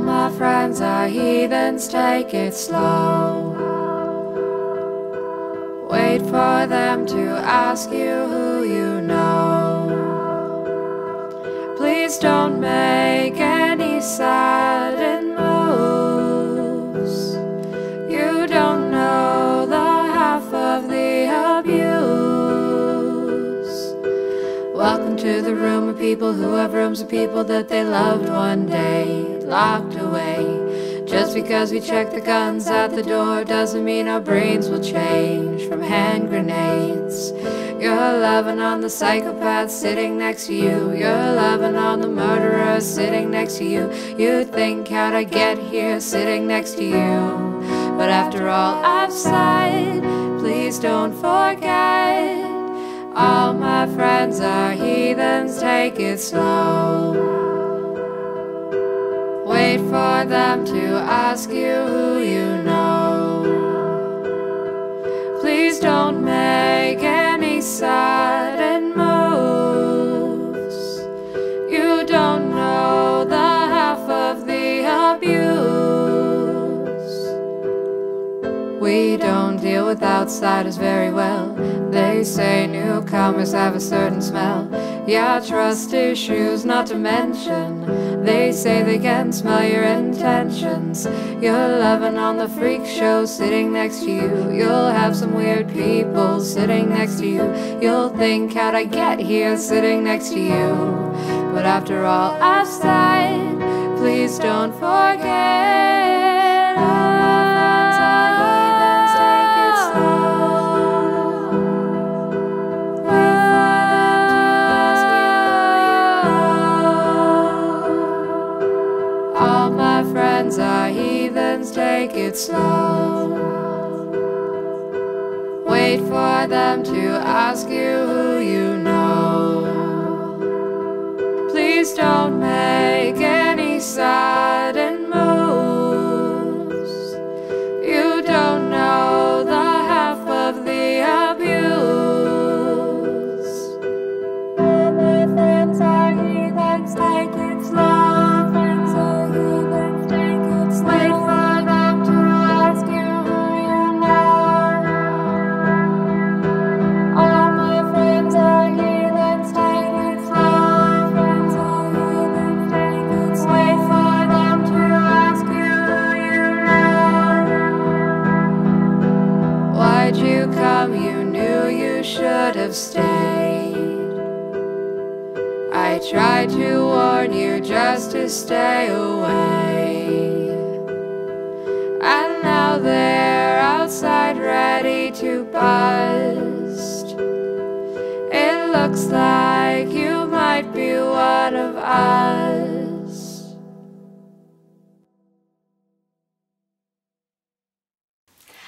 all my friends are heathens, take it slow. Wait for them to ask you who you know. Please don't make any sudden moves. You don't know the half of the abuse. Welcome to the room of people who have rooms of people that they loved one day, locked away. Just because we check the guns at the door doesn't mean our brains will change from hand grenades. You're loving on the psychopath sitting next to you. You're loving on the murderer sitting next to you. You think, how'd I get here sitting next to you? But after all I've said, please don't forget, all my friends are heathens, take it slow. Wait for them to ask you who you know. Please don't make any sudden moves. You don't know the half of the abuse. We don't deal with outsiders very well. They say newcomers have a certain smell. Yeah, trust issues not to mention. They say they can smell your intentions. You're loving on the freak show sitting next to you. You'll have some weird people sitting next to you. You'll think, how'd I get here sitting next to you? But after all I've said, please don't forget, our heathens, take it slow. Wait for them to ask you who you know. Please don't make any sudden moves. You don't know the half of the abuse. All my friends are heathens, take it slow. Have stayed. I tried to warn you just to stay away, and now they're outside ready to bust. It looks like you might be one of us.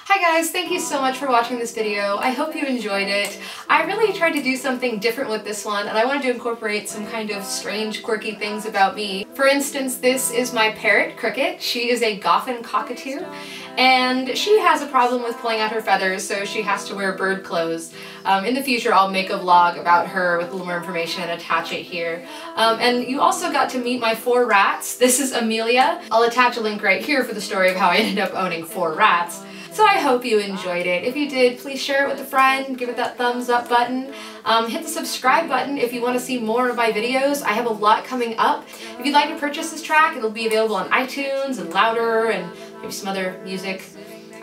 Hi guys, thank you so much for watching this video. I hope you enjoyed it. I really tried to do something different with this one, and I wanted to incorporate some kind of strange, quirky things about me. For instance, this is my parrot, Cricket. She is a Goffin Cockatoo, and she has a problem with pulling out her feathers, so she has to wear bird clothes. In the future, I'll make a vlog about her with a little more information and attach it here. And you also got to meet my 4 rats. This is Amelia. I'll attach a link right here for the story of how I ended up owning 4 rats. So I hope you enjoyed it. If you did, please share it with a friend, give it that thumbs up button. Hit the subscribe button if you want to see more of my videos. I have a lot coming up. If you'd like to purchase this track, it'll be available on iTunes and Louder and maybe some other music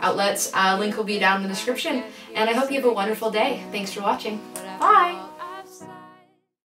outlets. Link will be down in the description. And I hope you have a wonderful day. Thanks for watching. Bye!